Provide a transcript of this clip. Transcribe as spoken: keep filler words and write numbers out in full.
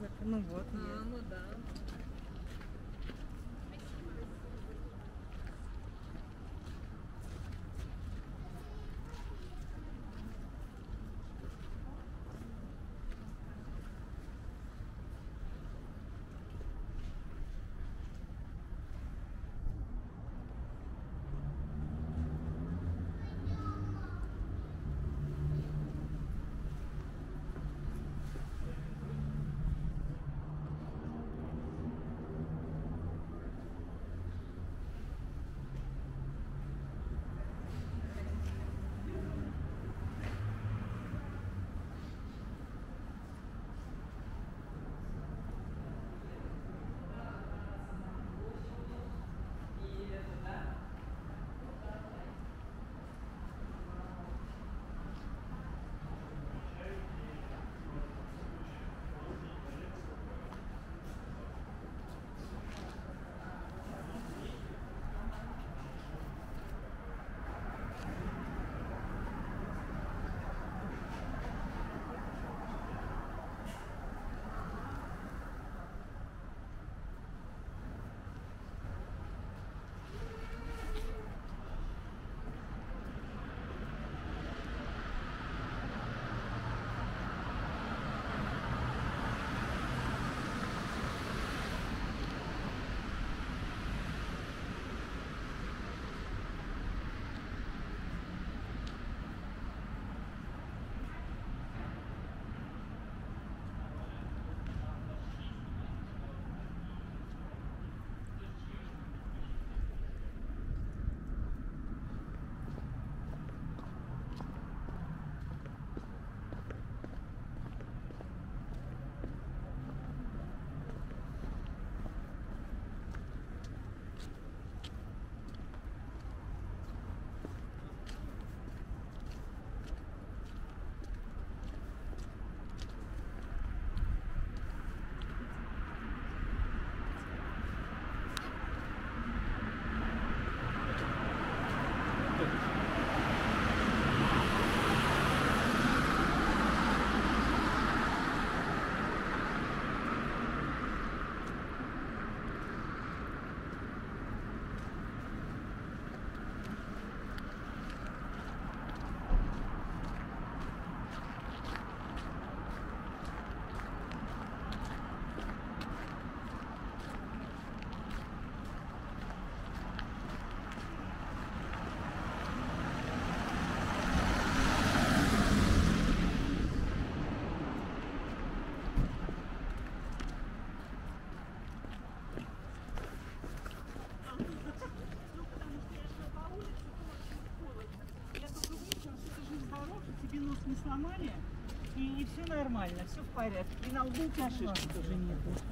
завтра. Ну вот. А, ну да. Не сломали, и, и все нормально, все в порядке. И на лбу шишки тоже нету.